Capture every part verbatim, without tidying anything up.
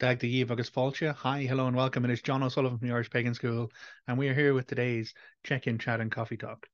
Dagda, Agus Falcha. Hi, hello and welcome. It is John O'Sullivan from the Irish Pagan School, and we are here with today's check-in chat and coffee talk.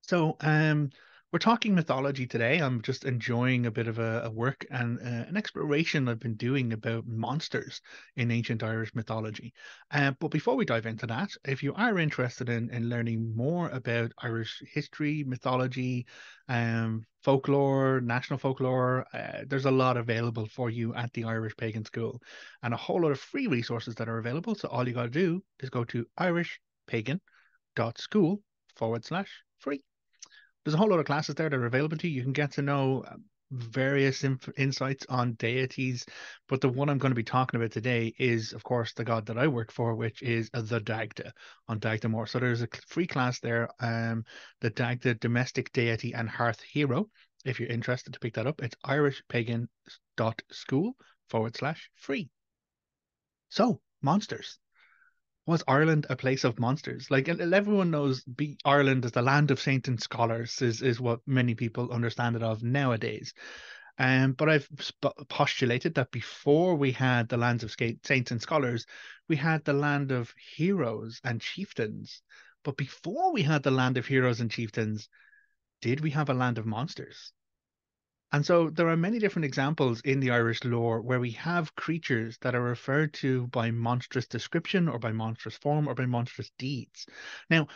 So um, we're talking mythology today. I'm just enjoying a bit of a, a work and uh, an exploration I've been doing about monsters in ancient Irish mythology. Uh, but before we dive into that, if you are interested in, in learning more about Irish history, mythology, um, folklore, national folklore, uh, there's a lot available for you at the Irish Pagan School and a whole lot of free resources that are available. So all you got to do is go to irishpagan.school forward slash free. There's a whole lot of classes there that are available to you. You can get to know various inf insights on deities, but the one I'm going to be talking about today is, of course, the god that I work for, which is the Dagda on Dagda Mór. So there's a free class there, um, the Dagda Domestic Deity and Hearth Hero. If you're interested to pick that up, it's irishpagan.school forward slash free. So, monsters. Was Ireland a place of monsters? Like everyone knows, be Ireland as the land of saints and scholars is, is what many people understand it of nowadays. Um, but I've postulated that before we had the lands of saints and scholars, we had the land of heroes and chieftains. But before we had the land of heroes and chieftains, did we have a land of monsters? And so there are many different examples in the Irish lore where we have creatures that are referred to by monstrous description or by monstrous form or by monstrous deeds. Now,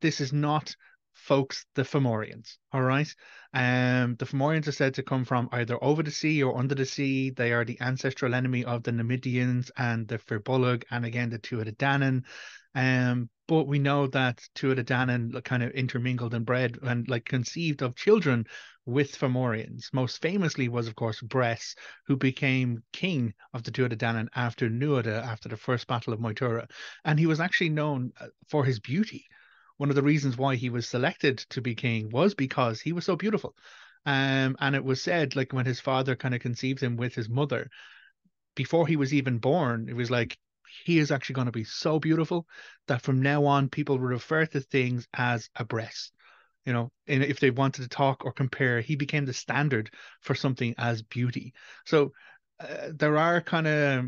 this is not, folks, the Fomorians, all right? Um, the Fomorians are said to come from either over the sea or under the sea. They are the ancestral enemy of the Nemedians and the Fir Bolg and, again, the Tuatha Dé Danann. Um, but we know that Tuatha Dé Danann kind of intermingled and bred and like conceived of children with Fomorians. Most famously was, of course, Bress, who became king of the Tuatha Dé Danann after Nuada, after the first battle of Moytura. And he was actually known for his beauty. One of the reasons why he was selected to be king was because he was so beautiful. Um, and it was said, like, when his father kind of conceived him with his mother, before he was even born, it was like, he is actually going to be so beautiful that from now on, people will refer to things as a Bress. You know, and if they wanted to talk or compare, he became the standard for something as beauty. So uh, there are kind of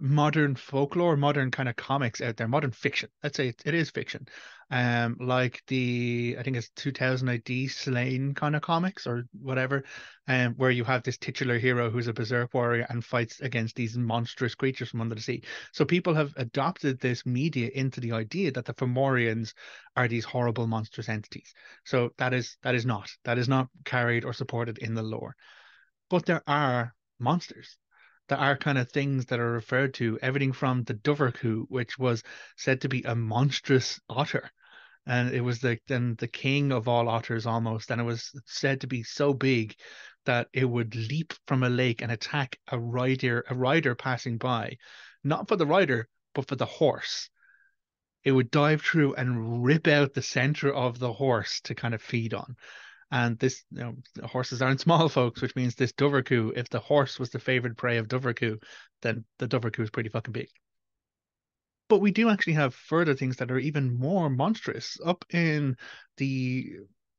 modern folklore, modern kind of comics out there, modern fiction. Let's say it, it is fiction. Um, like the, I think it's two thousand A D Slaine kind of comics or whatever, um, where you have this titular hero who's a berserk warrior and fights against these monstrous creatures from under the sea. So people have adopted this media into the idea that the Fomorians are these horrible monstrous entities. So that is, that is not, that is not carried or supported in the lore. But there are monsters. There are kind of things that are referred to, everything from the Dobhar-chú, which was said to be a monstrous otter. And it was the, then the king of all otters almost. And it was said to be so big that it would leap from a lake and attack a rider, a rider passing by. Not for the rider, but for the horse. It would dive through and rip out the center of the horse to kind of feed on. And this, you know, horses aren't small, folks, which means this Dobhar-chú, if the horse was the favored prey of Dobhar-chú, then the Dobhar-chú is pretty fucking big. But we do actually have further things that are even more monstrous. Up in the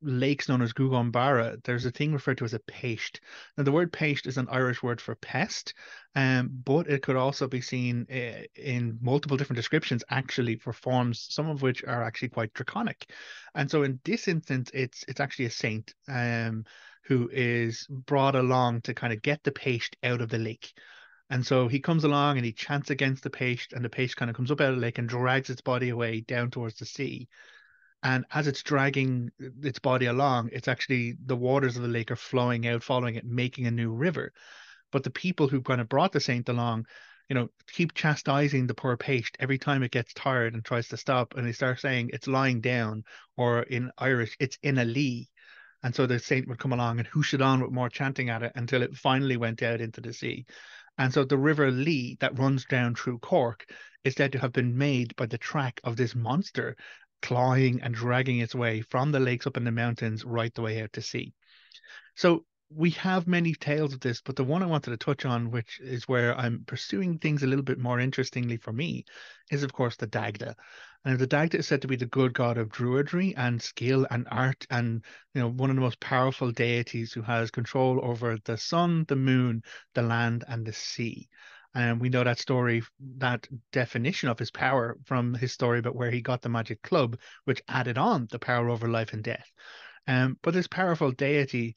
lakes known as Gugombara, there's a thing referred to as a peist. Now, the word peist is an Irish word for pest, um, but it could also be seen in, in multiple different descriptions, actually, for forms, some of which are actually quite draconic. And so in this instance, it's it's actually a saint um, who is brought along to kind of get the peist out of the lake. And so he comes along and he chants against the peist, and the peist kind of comes up out of the lake and drags its body away down towards the sea. And as it's dragging its body along, it's actually the waters of the lake are flowing out, following it, making a new river. But the people who kind of brought the saint along, you know, keep chastising the poor peist every time it gets tired and tries to stop. And they start saying it's lying down, or in Irish, it's in a lee. And so the saint would come along and hoosh it on with more chanting at it until it finally went out into the sea. And so the river Lee that runs down through Cork is said to have been made by the track of this monster clawing and dragging its way from the lakes up in the mountains right the way out to sea. So we have many tales of this, but the one I wanted to touch on, which is where I'm pursuing things a little bit more interestingly for me, is of course the Dagda. And the Dagda is said to be the good god of druidry and skill and art, and you know, one of the most powerful deities who has control over the sun, the moon, the land, and the sea. And we know that story, that definition of his power from his story about where he got the magic club, which added on the power over life and death. Um, but this powerful deity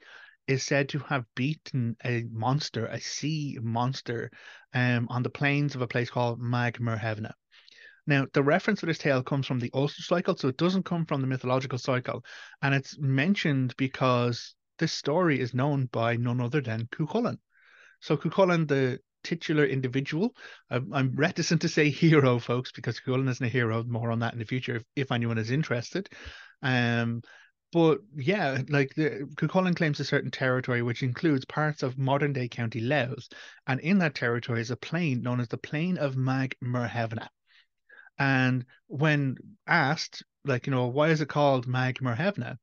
is said to have beaten a monster, a sea monster, um, on the plains of a place called Magh Mhuirthemhne. Now, the reference to this tale comes from the Ulster Cycle, so it doesn't come from the mythological cycle. And it's mentioned because this story is known by none other than Cú Chulainn. So Cú Chulainn, the titular individual, I'm, I'm reticent to say hero, folks, because Cú Chulainn isn't a hero. More on that in the future, if, if anyone is interested. Um, but yeah, like the Cú Chulainn claims a certain territory, which includes parts of modern-day County Louth, and in that territory is a plain known as the Plain of Magh Mhuirthemhne. And when asked, like, you know, why is it called Magh Mhuirthemhne?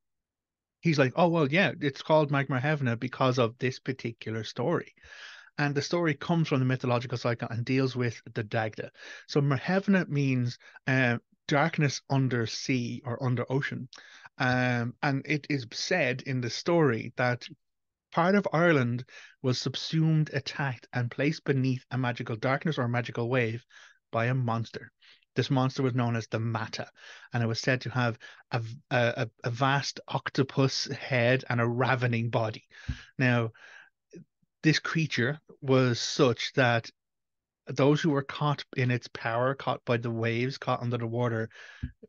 He's like, oh, well, yeah, it's called Magh Mhuirthemhne because of this particular story. And the story comes from the mythological cycle and deals with the Dagda. So Mhuirthemhne means uh, darkness under sea or under ocean. Um, and it is said in the story that part of Ireland was subsumed, attacked, and placed beneath a magical darkness or a magical wave by a monster. This monster was known as the Mata, and it was said to have a, a, a vast octopus head and a ravening body. Now, this creature was such that those who were caught in its power, caught by the waves, caught under the water,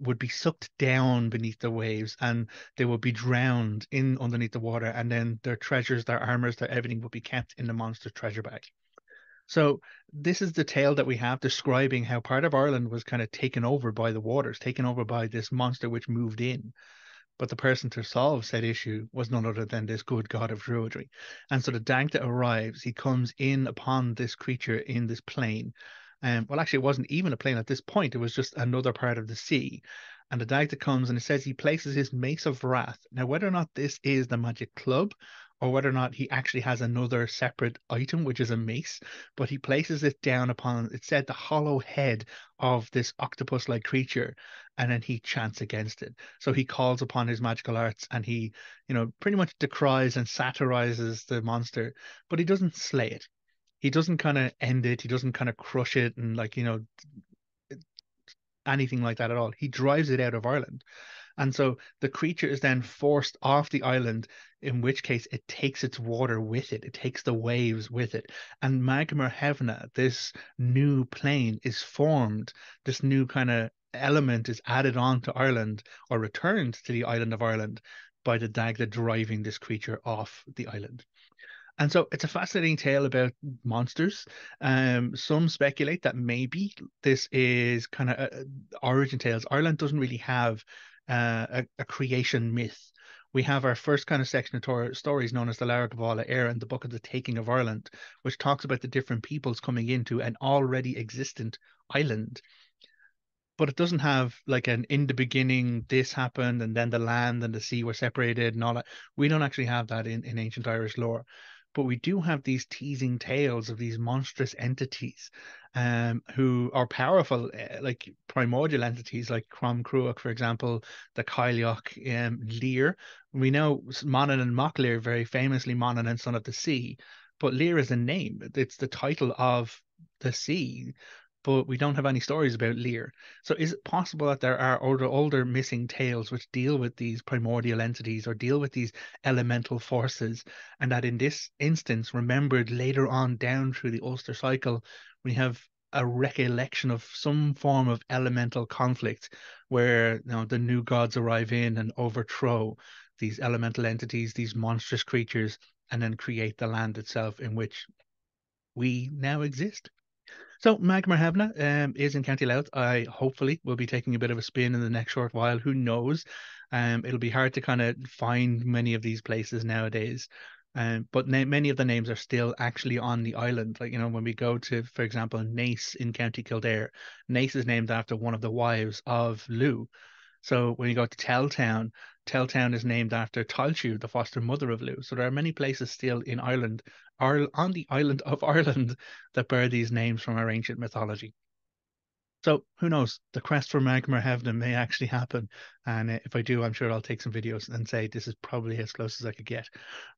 would be sucked down beneath the waves, and they would be drowned in underneath the water, and then their treasures, their armors, their everything would be kept in the monster's treasure bag. So this is the tale that we have describing how part of Ireland was kind of taken over by the waters, taken over by this monster which moved in. But the person to solve said issue was none other than this good god of druidry. And so the Dagda arrives, he comes in upon this creature in this plain. Um, well, actually, it wasn't even a plain at this point. It was just another part of the sea. And the Dagda comes and it says he places his mace of wrath. Now, whether or not this is the magic club, or whether or not he actually has another separate item, which is a mace, but he places it down upon, it said, the hollow head of this octopus-like creature, and then he chants against it. So he calls upon his magical arts, and he, you know, pretty much decries and satirizes the monster, but he doesn't slay it. He doesn't kind of end it. He doesn't kind of crush it and, like, you know, anything like that at all. He drives it out of Ireland. And so the creature is then forced off the island, in which case it takes its water with it. It takes the waves with it. And Magh Mhuirthemhne, this new plane, is formed. This new kind of element is added on to Ireland, or returned to the island of Ireland, by the Dagda driving this creature off the island. And so it's a fascinating tale about monsters. Um, some speculate that maybe this is kind of uh, origin tales. Ireland doesn't really have Uh, a, a creation myth. We have our first kind of section of tor stories known as the Lebor Gabála Érenn, the Book of the Taking of Ireland, which talks about the different peoples coming into an already existent island. But it doesn't have like an in the beginning, this happened, and then the land and the sea were separated and all that. We don't actually have that in, in ancient Irish lore. But we do have these teasing tales of these monstrous entities um, who are powerful, like primordial entities like Crom Cruach, for example, the Cailleach, um, Lir. We know Manannán mac Lir, very famously Manannán, son of the sea, but Lir is a name. It's the title of the sea, but we don't have any stories about Lir. So is it possible that there are older, older missing tales which deal with these primordial entities or deal with these elemental forces, and that in this instance, remembered later on down through the Ulster cycle, we have a recollection of some form of elemental conflict where, you know, the new gods arrive in and overthrow these elemental entities, these monstrous creatures, and then create the land itself in which we now exist. So Magh Mhuirthemhne um, is in County Louth. I hopefully will be taking a bit of a spin in the next short while. Who knows? Um, it'll be hard to kind of find many of these places nowadays. Um, but na many of the names are still actually on the island. Like, you know, when we go to, for example, Nace in County Kildare, Nace is named after one of the wives of Lugh. So when you go to Telltown, Telltown is named after Tuatha, the foster mother of Lugh. So there are many places still in Ireland, or on the island of Ireland, that bear these names from our ancient mythology. So who knows? The quest for Magh Mhuirthemhne may actually happen. And if I do, I'm sure I'll take some videos and say this is probably as close as I could get.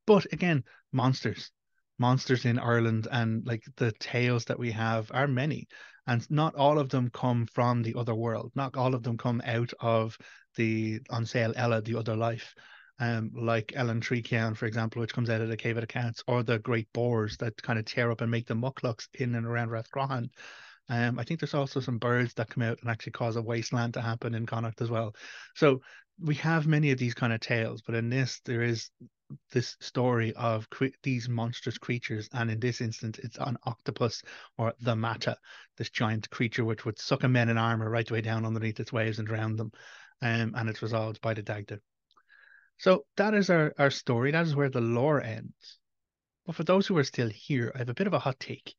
But again, monsters. Monsters in Ireland, and like the tales that we have are many, and not all of them come from the other world. Not all of them come out of the on sale Ella, the other life, um, like Ellen Treecan, for example, which comes out of the Cave of the Cats, or the great boars that kind of tear up and make the mucklucks in and around Rathcrohan. Um, I think there's also some birds that come out and actually cause a wasteland to happen in Connacht as well. So we have many of these kind of tales, but in this there is this story of these monstrous creatures, and in this instance it's an octopus, or the Mata, this giant creature which would suck a men in armor right the way down underneath its waves and drown them, um, and it's resolved by the Dagda. So that is our, our story. That is where the lore ends. But for those who are still here, I have a bit of a hot take.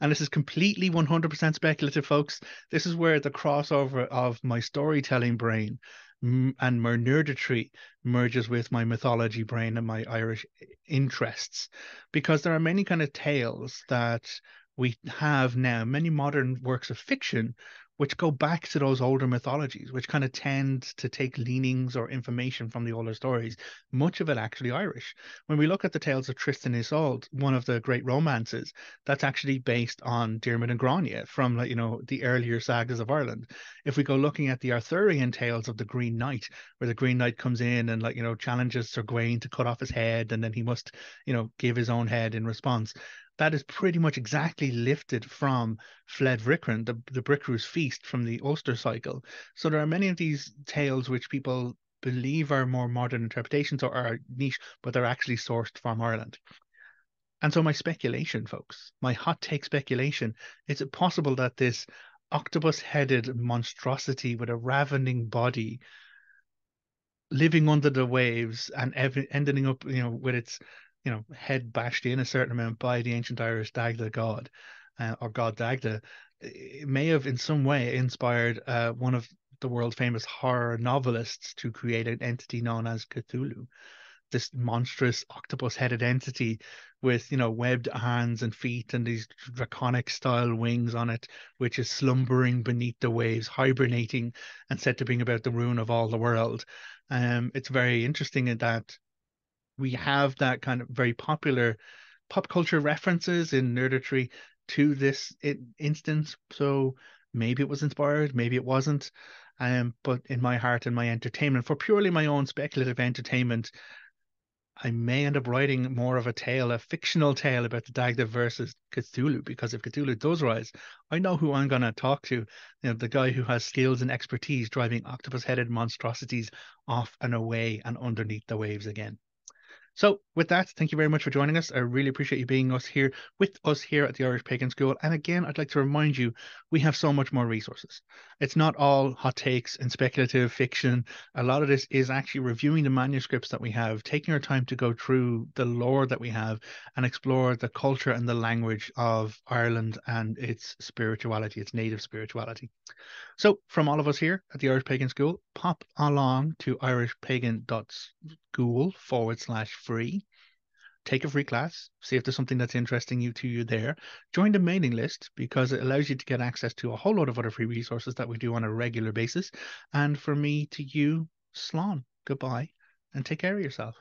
And this is completely one hundred percent speculative, folks. This is where the crossover of my storytelling brain and my nerditry merges with my mythology brain and my Irish interests, because there are many kind of tales that we have now, many modern works of fiction, which go back to those older mythologies, which kind of tend to take leanings or information from the older stories, much of it actually Irish. When we look at the tales of Tristan Isolde, one of the great romances, that's actually based on Diarmaid and Grania from, like, you know, the earlier sagas of Ireland. If we go looking at the Arthurian tales of the Green Knight, where the Green Knight comes in and, like, you know, challenges Sir Gawain to cut off his head, and then he must, you know, give his own head in response. That is pretty much exactly lifted from Fled Vricran, the, the Brickroos Feast from the Ulster Cycle. So there are many of these tales which people believe are more modern interpretations or are niche, but they're actually sourced from Ireland. And so my speculation, folks, my hot take speculation, is it possible that this octopus-headed monstrosity with a ravening body living under the waves and ending up, you know, with its... you know, head bashed in a certain amount by the ancient Irish Dagda god, uh, or god Dagda, it may have in some way inspired uh, one of the world famous horror novelists to create an entity known as Cthulhu, this monstrous octopus-headed entity with, you know, webbed hands and feet and these draconic-style wings on it, which is slumbering beneath the waves, hibernating, and said to bring about the ruin of all the world. Um, it's very interesting in that we have that kind of very popular pop culture references in nerditry to this instance. So maybe it was inspired, maybe it wasn't. Um, but in my heart and my entertainment, for purely my own speculative entertainment, I may end up writing more of a tale, a fictional tale about the Dagda versus Cthulhu, because if Cthulhu does rise, I know who I'm going to talk to, you know, the guy who has skills and expertise driving octopus-headed monstrosities off and away and underneath the waves again. So with that, thank you very much for joining us. I really appreciate you being us here with us here at the Irish Pagan School. And again, I'd like to remind you, we have so much more resources. It's not all hot takes and speculative fiction. A lot of this is actually reviewing the manuscripts that we have, taking our time to go through the lore that we have and explore the culture and the language of Ireland and its spirituality, its native spirituality. So from all of us here at the Irish Pagan School, pop along to irishpagan.school forward slash free. Take a free class, see if there's something that's interesting you to you there. Join the mailing list because it allows you to get access to a whole lot of other free resources that we do on a regular basis. And for me to you, slán, goodbye, and take care of yourself.